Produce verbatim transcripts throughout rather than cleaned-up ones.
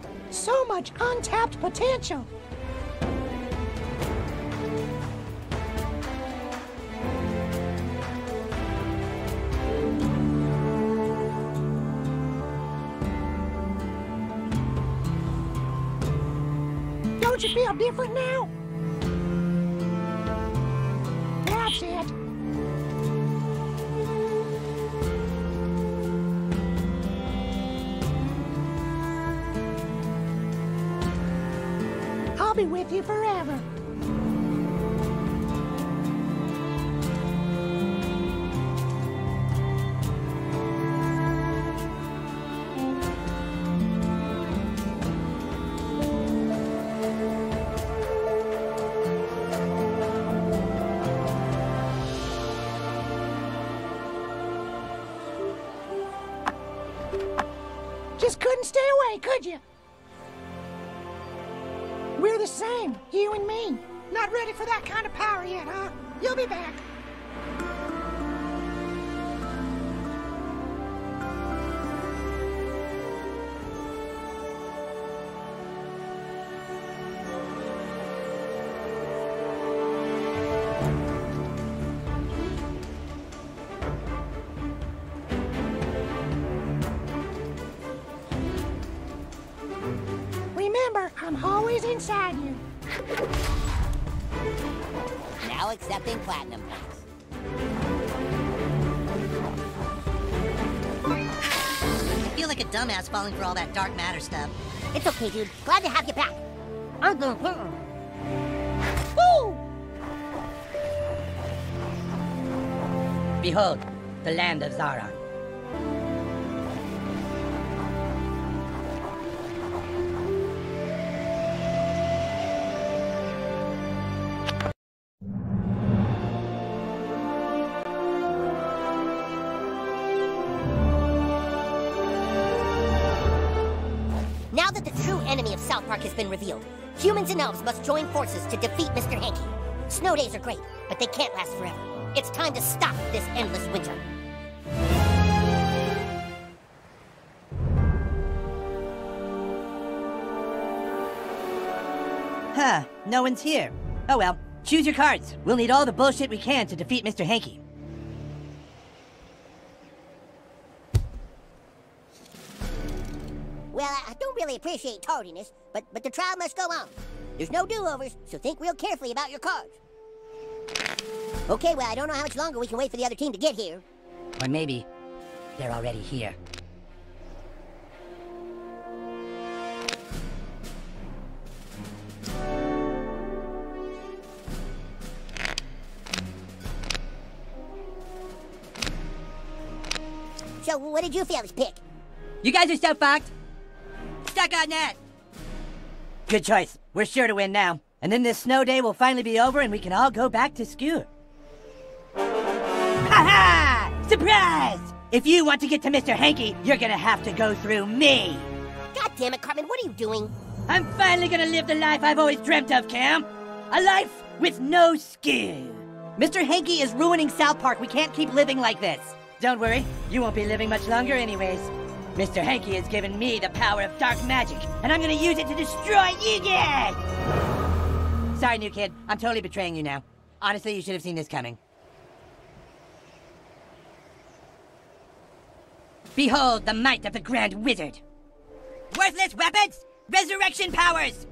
future. So much untapped potential. Don't you feel different now? That's it. I'll be with you forever. Just couldn't stay away, could you? We're the same, you and me. Not ready for that kind of power yet, huh? You'll be back. I'm always inside you. Now accepting platinum packs. I feel like a dumbass falling for all that dark matter stuff. It's okay, dude. Glad to have you back. I'm gonna hurt him. Woo! Behold, the land of Zaron. Now that the true enemy of South Park has been revealed, humans and elves must join forces to defeat Mister Hankey. Snow days are great, but they can't last forever. It's time to stop this endless winter. Huh, no one's here. Oh well, choose your cards. We'll need all the bullshit we can to defeat Mister Hankey. Well, I don't really appreciate tardiness, but, but the trial must go on. There's no do-overs, so think real carefully about your cards. Okay, well, I don't know how much longer we can wait for the other team to get here. Or maybe they're already here. So, what did you fellas pick? You guys are so fucked. Stuck on that. Good choice. We're sure to win now. And then this snow day will finally be over and we can all go back to school. Ha ha! Surprise! If you want to get to Mister Hankey, you're gonna have to go through me. God damn it, Cartman, what are you doing? I'm finally gonna live the life I've always dreamt of, Cam. A life with no skill. Mister Hankey is ruining South Park. We can't keep living like this. Don't worry, you won't be living much longer anyways. Mister Hankey has given me the power of dark magic, and I'm gonna use it to destroy you guys! Sorry, new kid. I'm totally betraying you now. Honestly, you should have seen this coming. Behold the might of the Grand Wizard! Worthless weapons! Resurrection powers!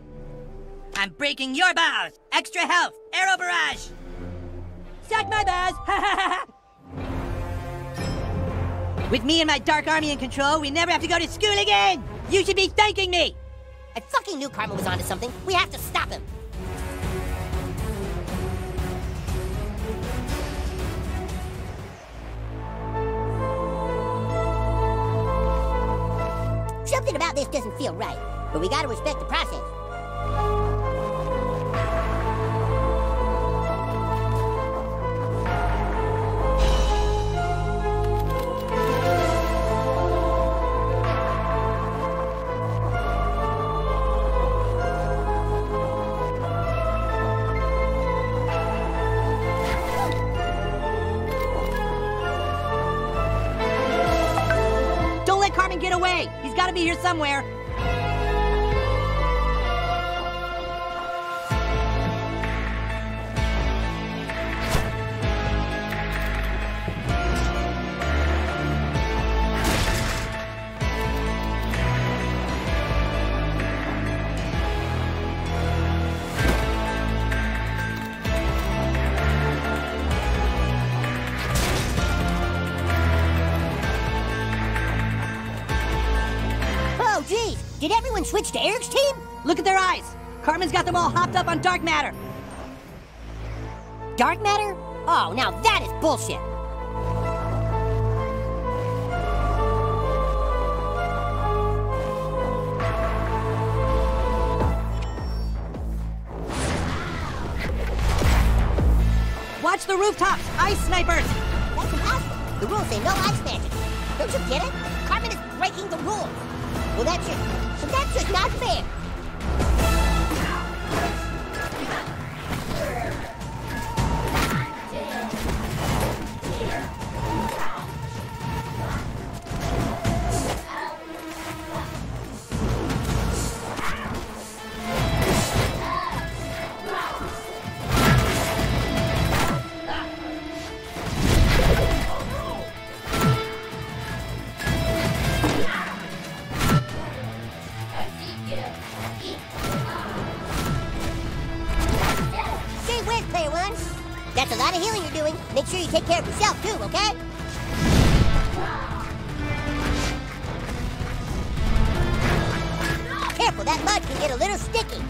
I'm breaking your bows! Extra health! Arrow barrage! Suck my bows! Ha ha ha ha! With me and my dark army in control, we never have to go to school again! You should be thanking me! I fucking knew Cartman was onto something. We have to stop him. Something about this doesn't feel right, but we gotta respect the process. Cartman, get away! He's got to be here somewhere! Did everyone switch to Eric's team? Look at their eyes. Cartman's got them all hopped up on dark matter. Dark matter? Oh, now that is bullshit. Watch the rooftops! Ice snipers! That's impossible! The rules say no ice magic. Don't you get it? Cartman is breaking the rules. Well, that's just... So that's just not fair. That's a lot of healing you're doing. Make sure you take care of yourself, too, okay? Careful, that mud can get a little sticky.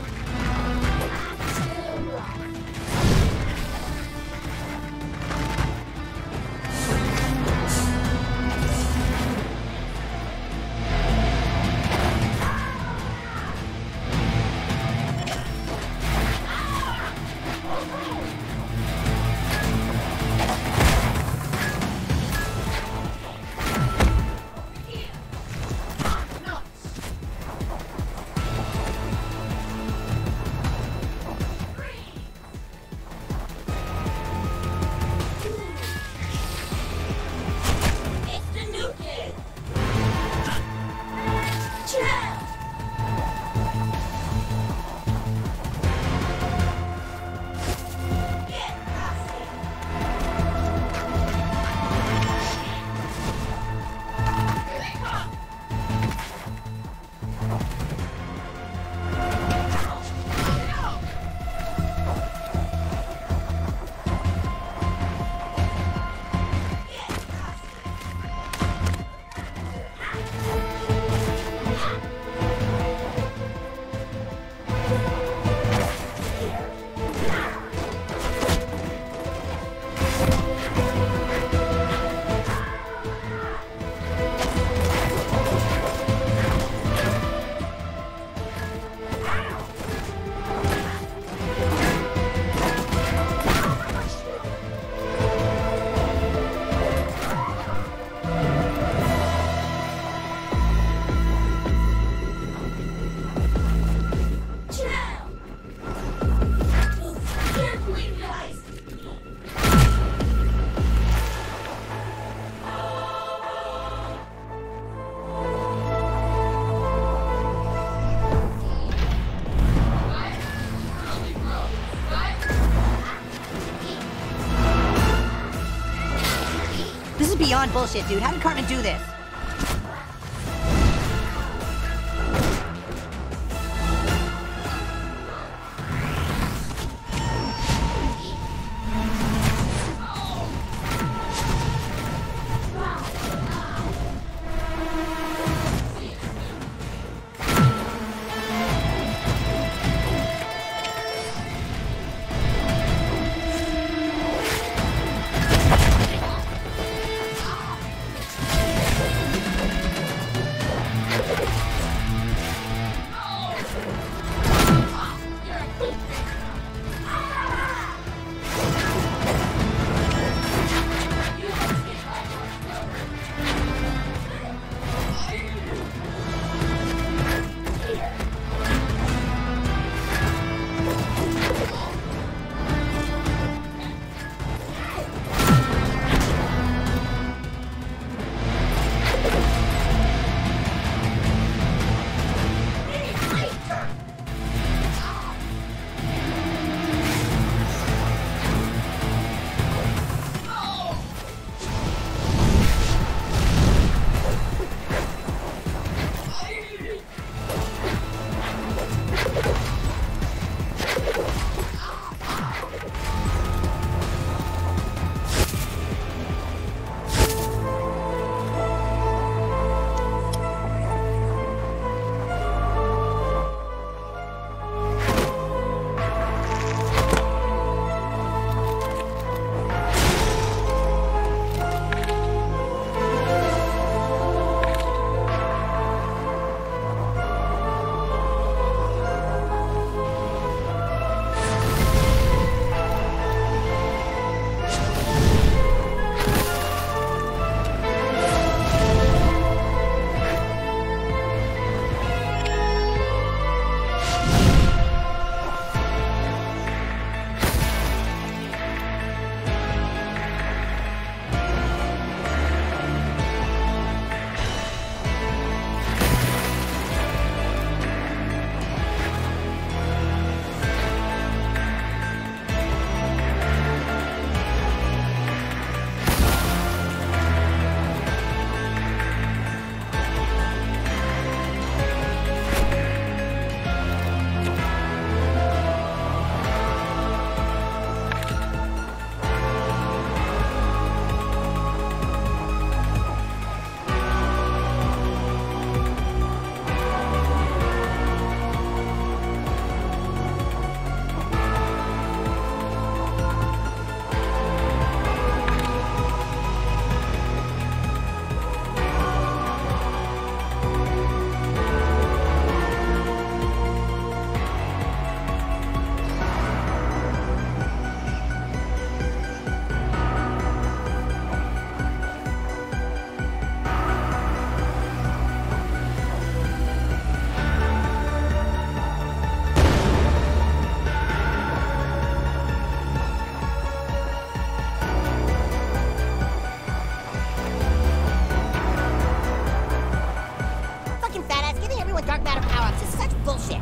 Beyond bullshit, dude. How did Cartman do this? bullshit.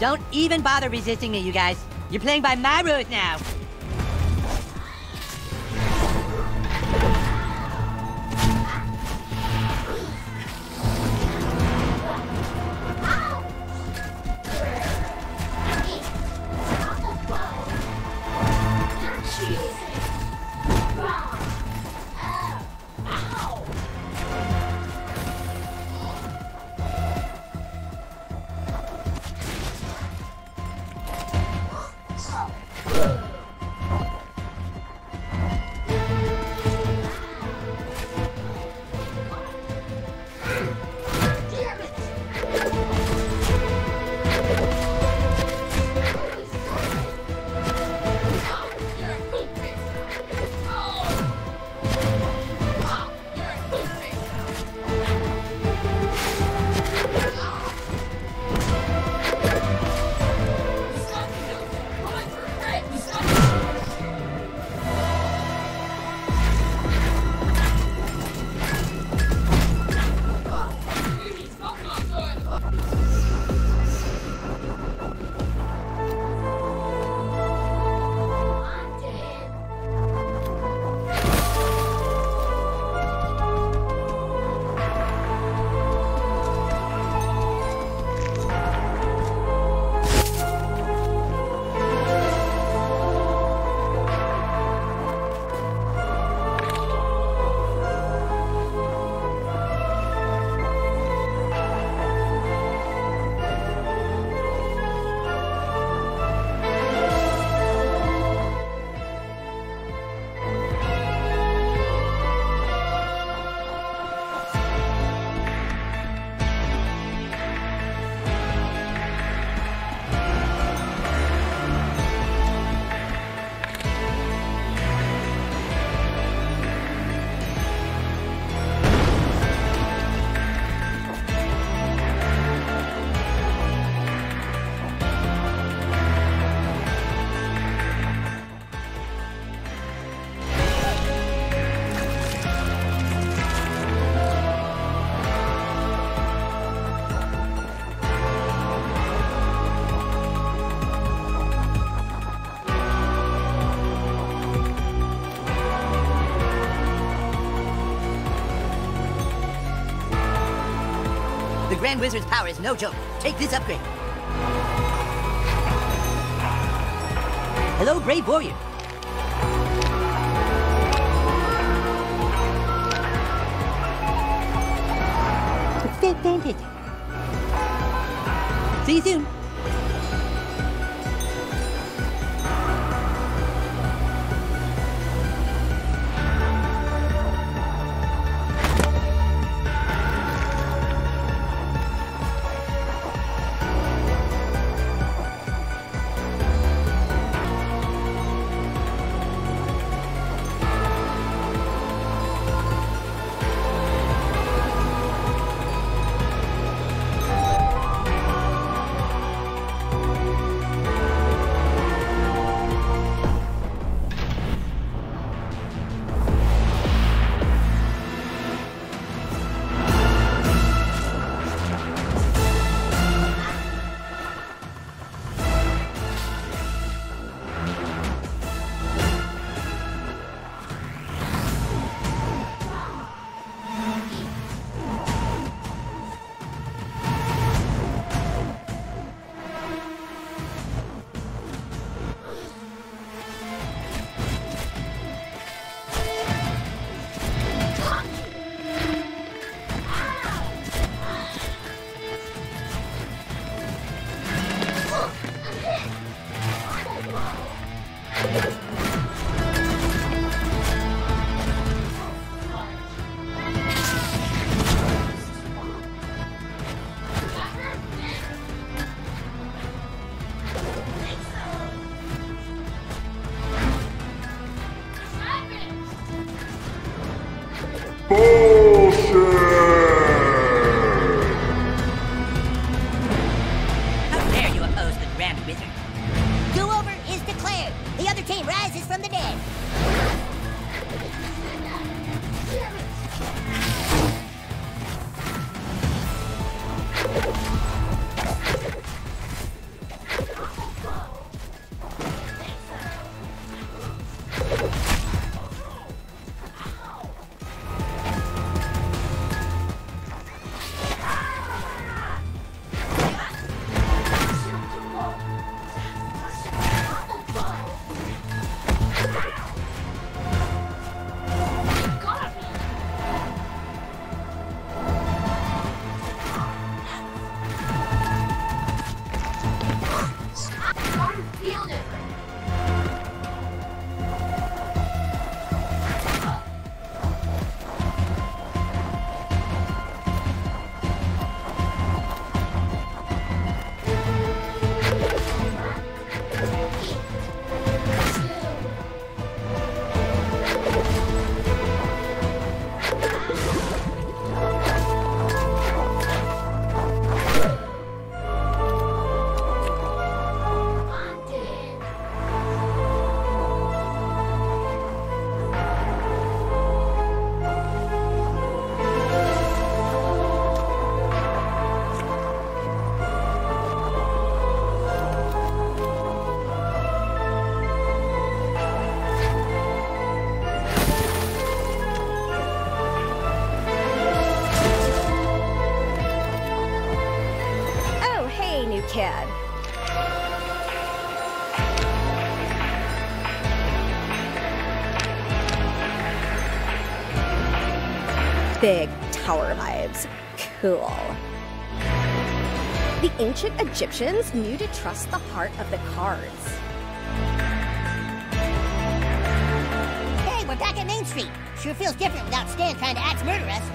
Don't even bother resisting me, you guys. You're playing by my rules now. Grand Wizard's power is no joke. Take this upgrade. Hello, brave warrior. See you soon. Big tower vibes. Cool. The ancient Egyptians knew to trust the heart of the cards. Hey, we're back at Main Street. Sure feels different without Stan trying to axe murder us.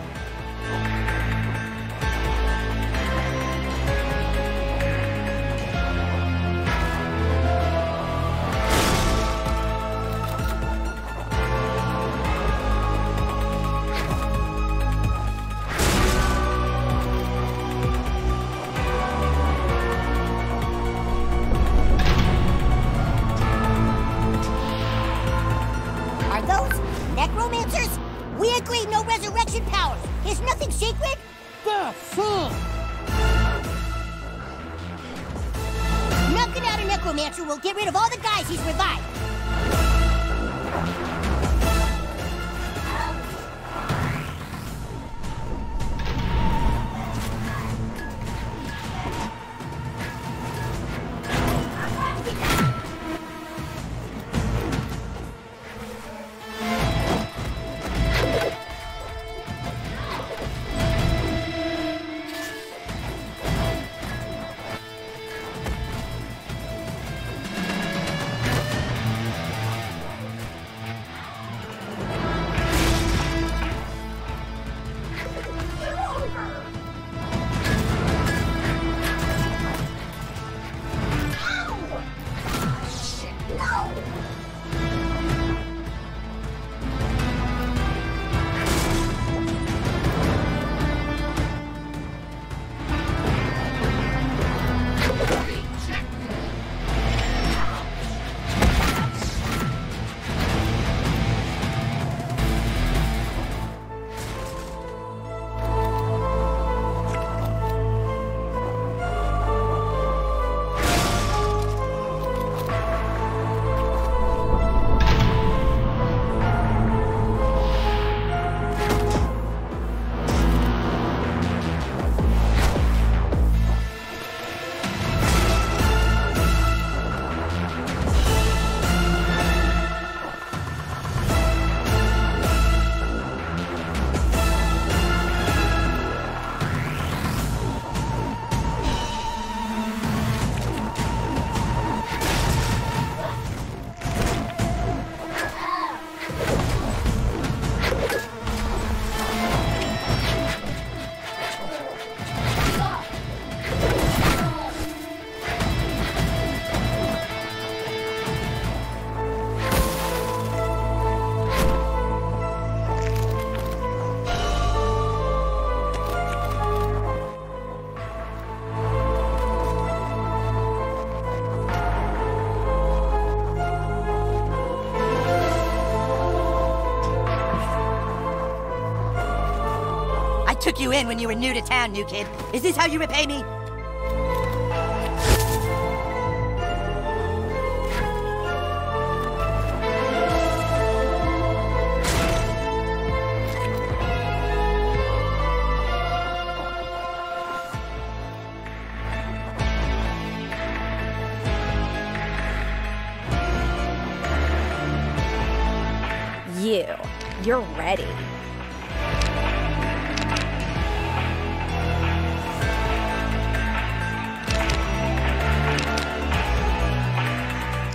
took you in when you were new to town, new kid. Is this how you repay me? You. You're ready.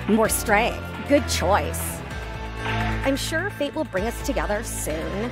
More strength. Good choice. I'm sure fate will bring us together soon.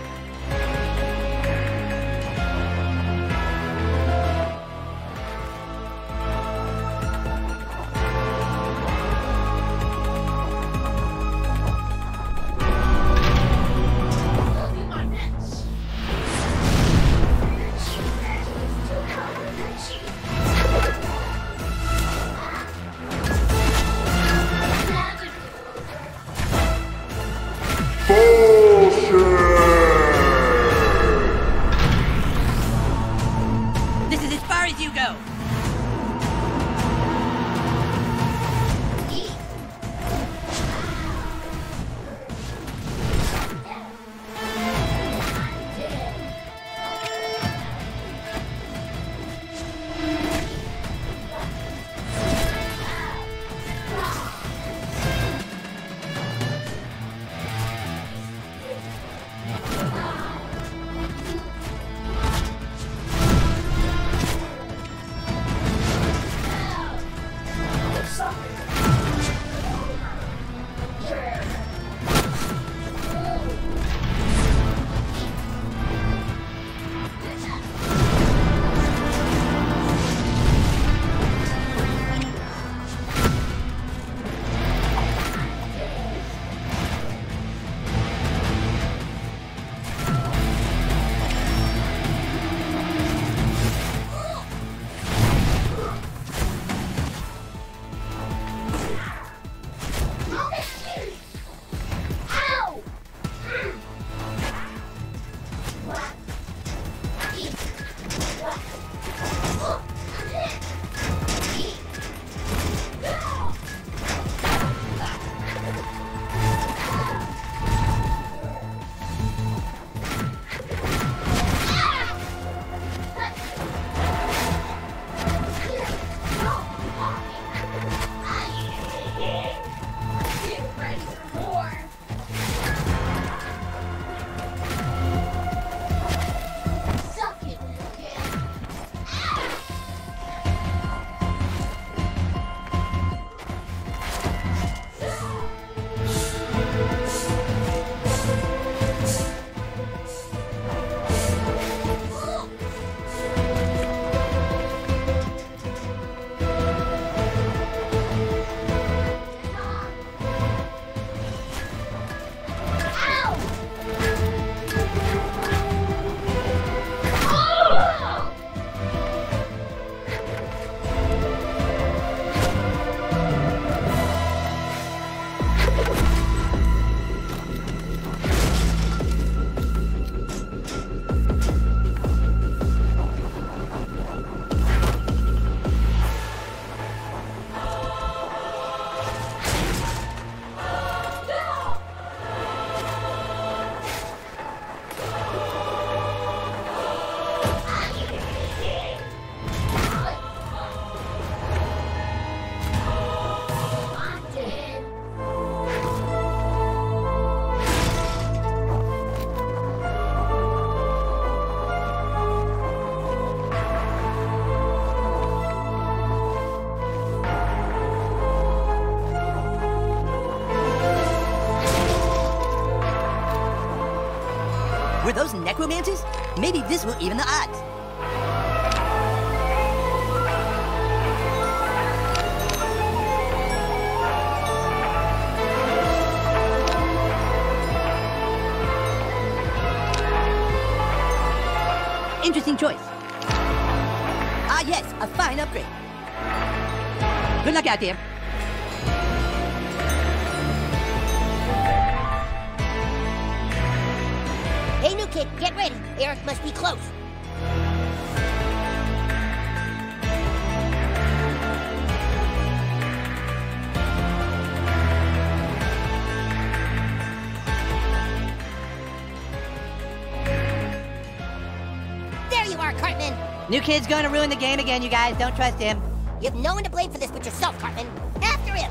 Were those necromancers? Maybe this will even the odds. Interesting choice. Ah yes, a fine upgrade. Good luck out there. Hey, new kid, get ready. Eric must be close. car, Cartman. New kid's going to ruin the game again, you guys. Don't trust him. You have no one to blame for this but yourself, Cartman. After him.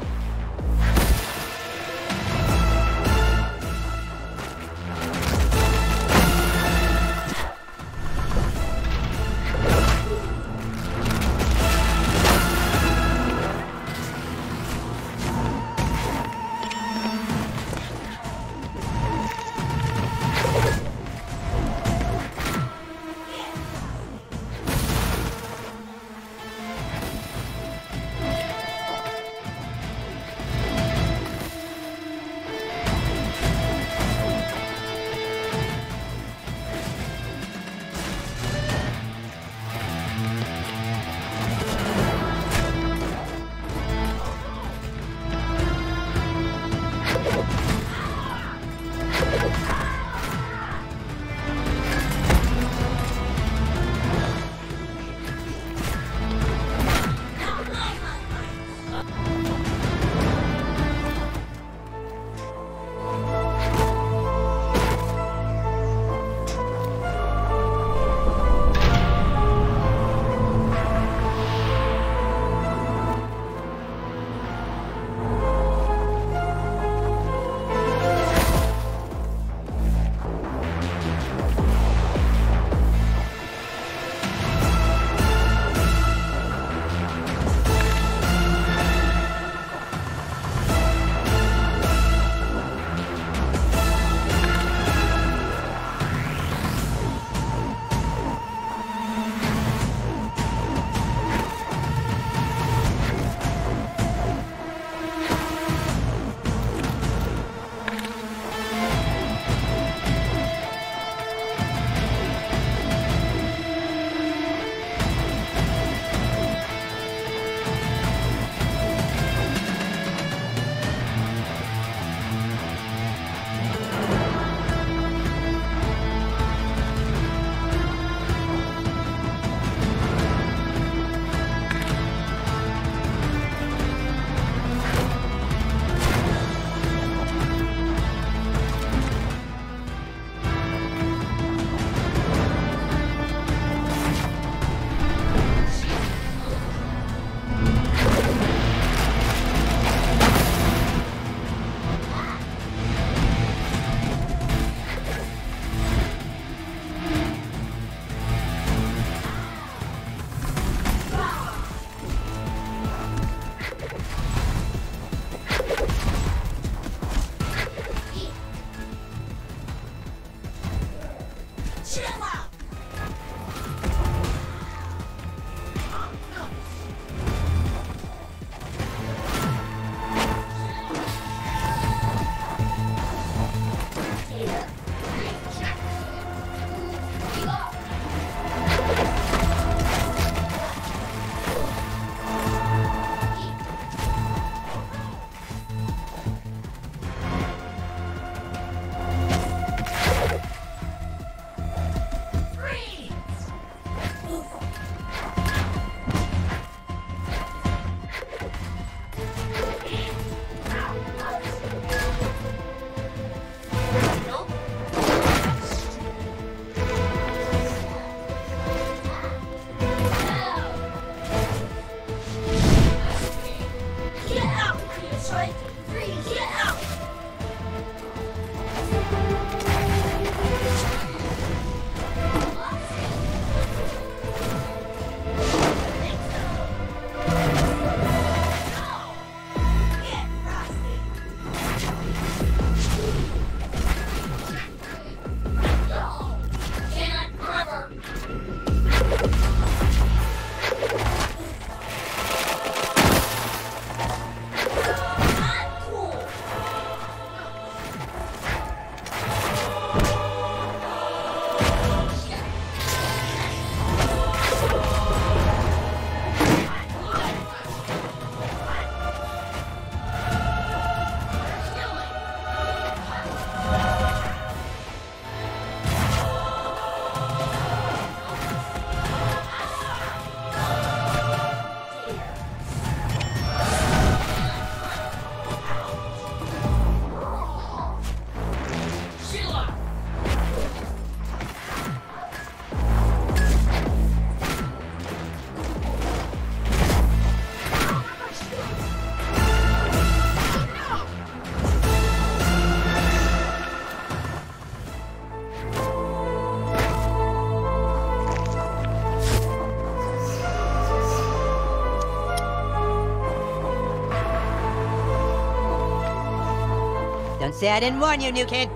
Don't say I didn't warn you, new kid.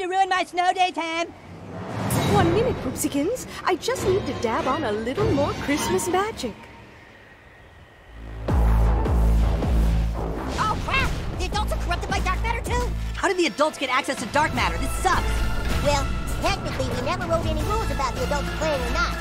To ruin my snow day time. One minute, Poopsikins. I just need to dab on a little more Christmas magic. Oh, crap! The adults are corrupted by dark matter, too? How did the adults get access to dark matter? This sucks. Well, technically, we never wrote any rules about the adults playing or not.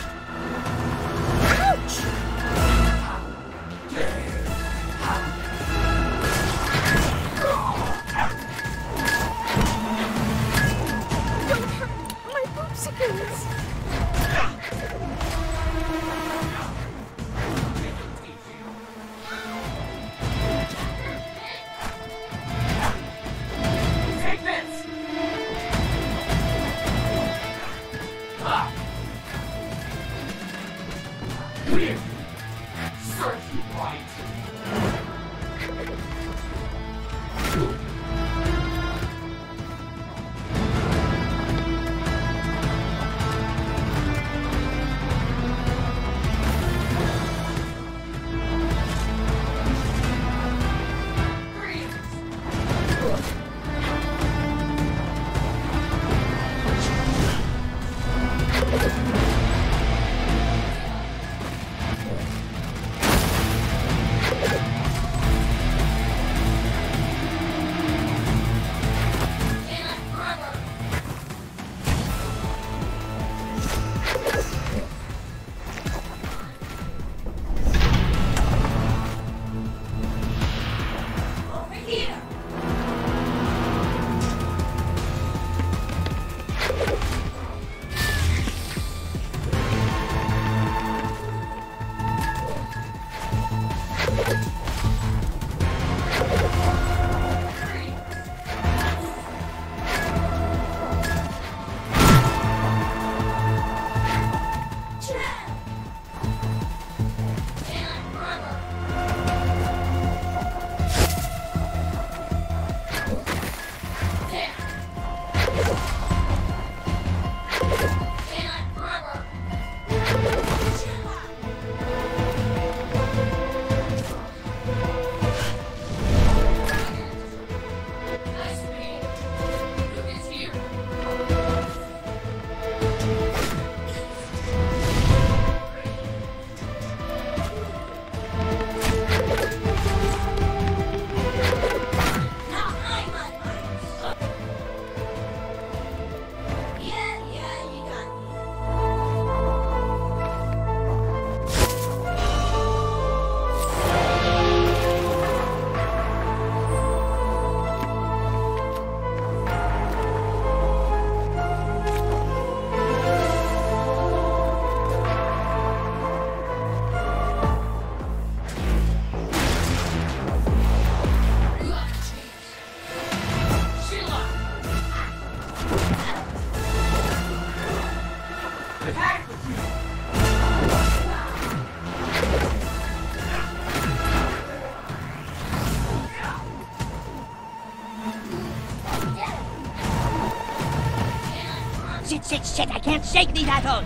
Shit, shit, I can't shake these assholes!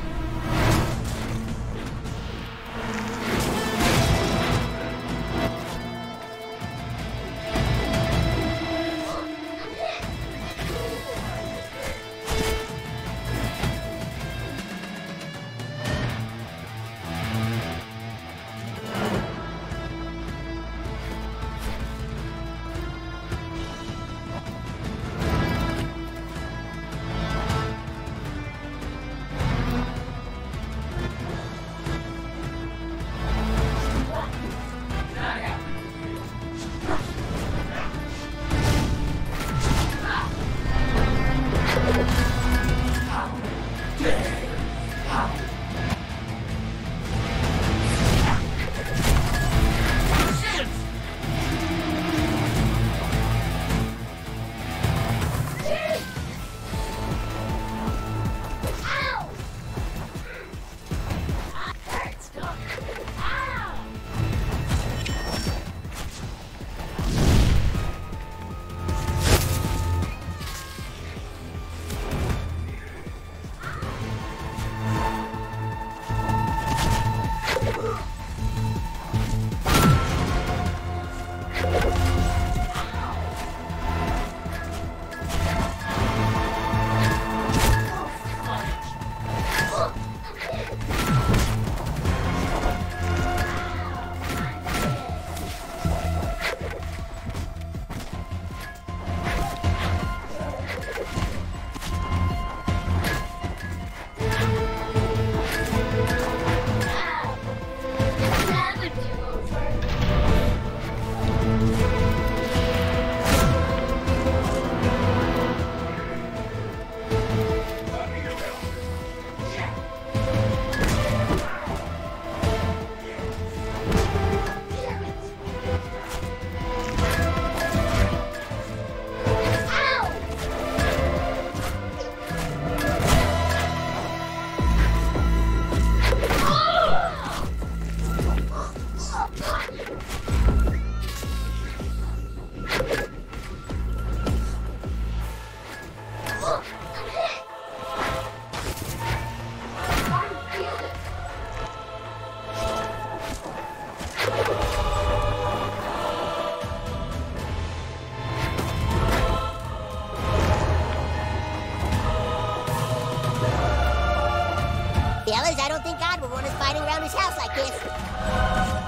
around his house like this.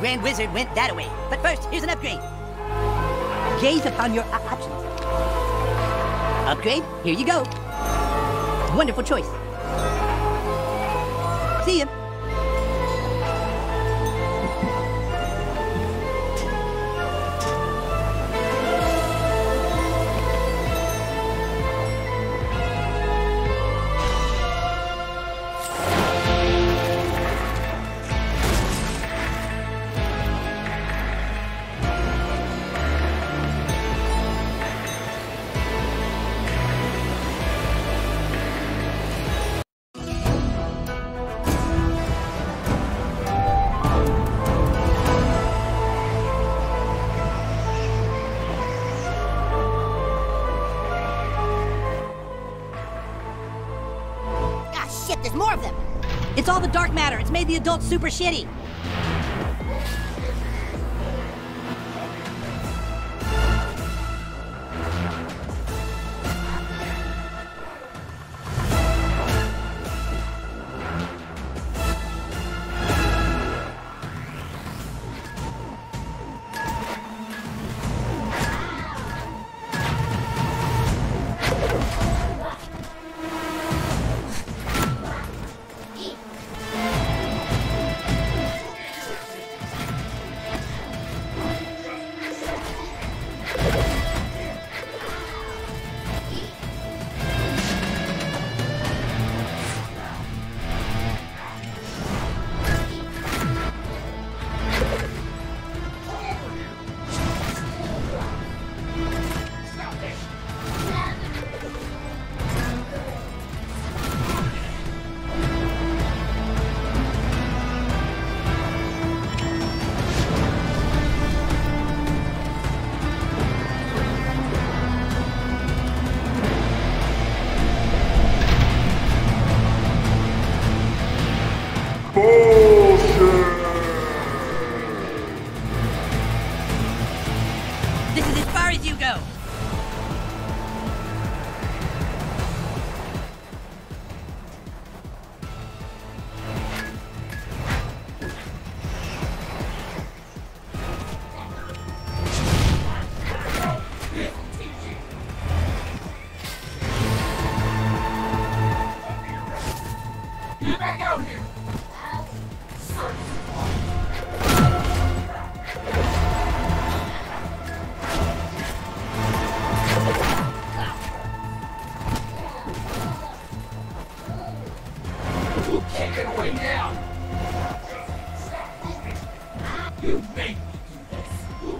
Grand Wizard went that way. But first, here's an upgrade. Gaze upon your uh, options. Upgrade, here you go. Wonderful choice. See ya. There's more of them. It's all the dark matter. It's made the adults super shitty. You made me do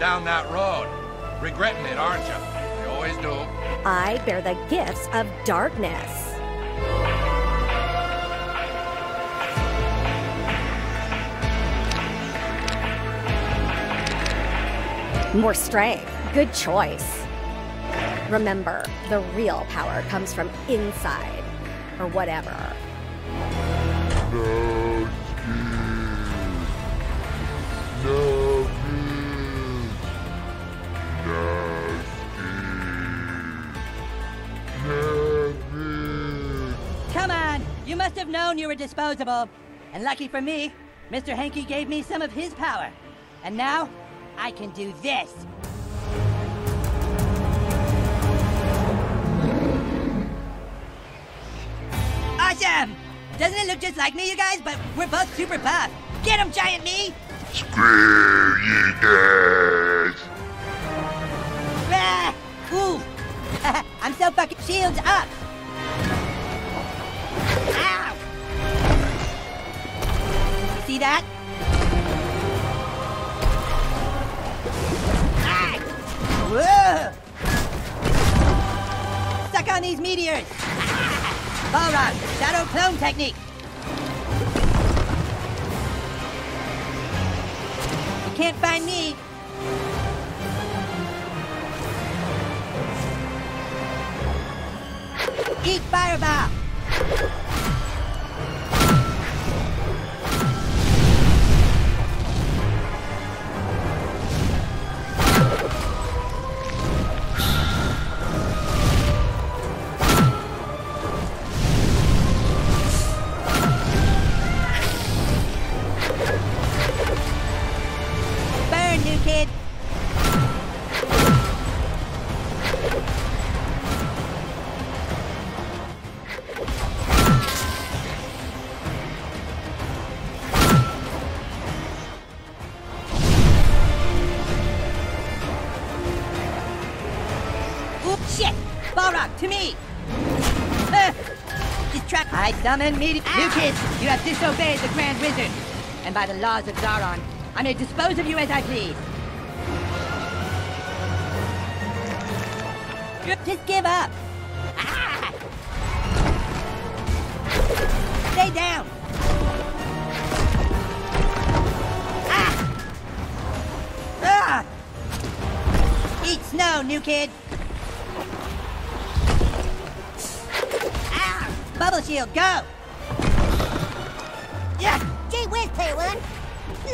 down that road. Regretting it, aren't you? You always do. I bear the gifts of darkness. More strength. Good choice. Remember, the real power comes from inside. Or whatever. No ski. No. Come on, you must have known you were disposable. And lucky for me, Mister Hankey gave me some of his power. And now, I can do this. Awesome! Doesn't it look just like me, you guys? But we're both super buff. Get him, giant me! Screw you guys! Ah, ooh. I'm so fucking shields up! Ow! See that? Ah! Whoa! Stuck on these meteors! Balrog, Shadow Clone Technique! You can't find me! Eat fireball! Burn, new kid! To me! Uh, this trap! I summon me to ah. You kids, you have disobeyed the Grand Wizard. And by the laws of Zaron, I may dispose of you as I please. Just give up! Ah. Stay down! Ah. Ah. Eat snow, new kid! Bubble shield, go! Yeah! Gee whiz, player one!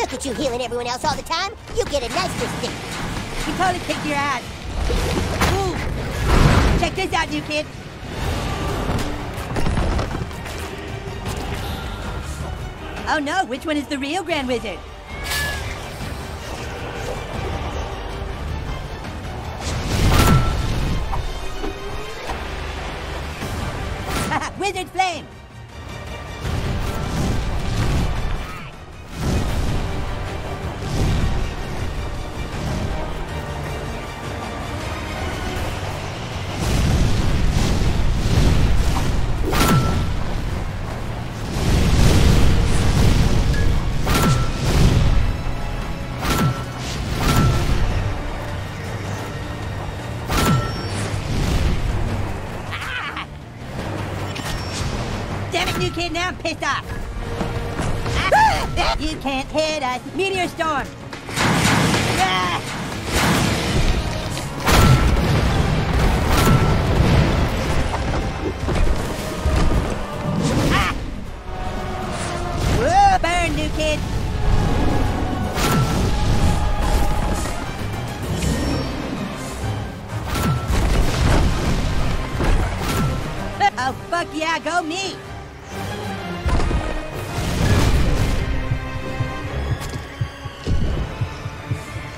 Look at you healing everyone else all the time! You get a nice distance! He totally kicked your ass! Ooh! Check this out, new kid! Oh no, which one is the real Grand Wizard? Wizard flame! New kid, now I'm pissed off. You can't hit us. Meteor storm. Go me!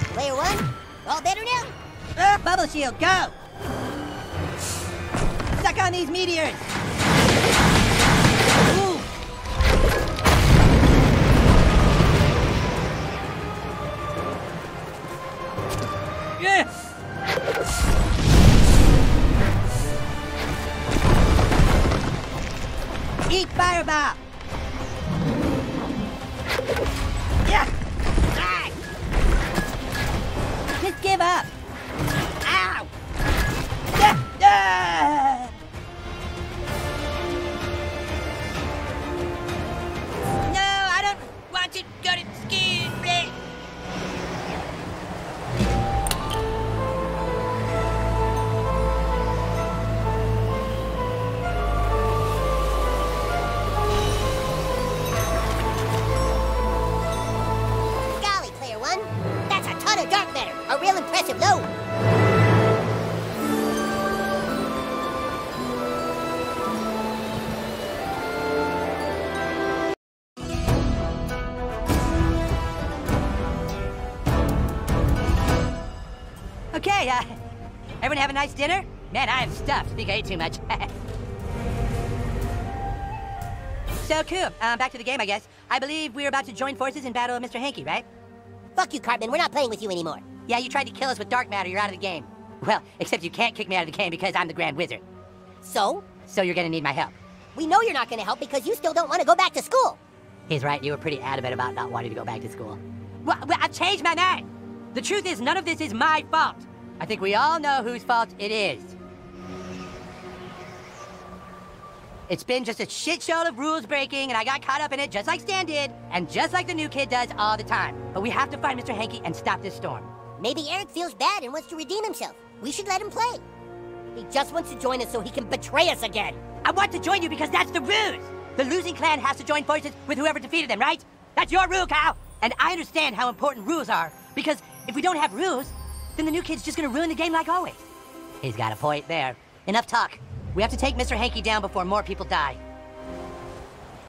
Player one, all better now? Uh, bubble shield, go! Suck on these meteors! Ooh. Yes! Eat fireball! Yeah. Ah. Just give up! Ow! Yeah. Ah. No, I don't want to go to ski. Okay, uh, everyone have a nice dinner? Man, I am stuffed. I think I ate too much. So cool. Um, back to the game, I guess. I believe we were about to join forces in battle of Mister Hankey, right? Fuck you, Cartman. We're not playing with you anymore. Yeah, you tried to kill us with dark matter. You're out of the game. Well, except you can't kick me out of the game because I'm the Grand Wizard. So? So you're gonna need my help. We know you're not gonna help because you still don't want to go back to school. He's right. You were pretty adamant about not wanting to go back to school. Well, well I've changed my mind. The truth is, none of this is my fault. I think we all know whose fault it is. It's been just a shit show of rules breaking, and I got caught up in it just like Stan did, and just like the new kid does all the time. But we have to find Mister Hankey and stop this storm. Maybe Eric feels bad and wants to redeem himself. We should let him play. He just wants to join us so he can betray us again. I want to join you because that's the ruse. The losing clan has to join forces with whoever defeated them, right? That's your rule, Kyle. And I understand how important rules are, because if we don't have rules, then the new kid's just gonna ruin the game like always. He's got a point there. Enough talk. We have to take Mister Hankey down before more people die.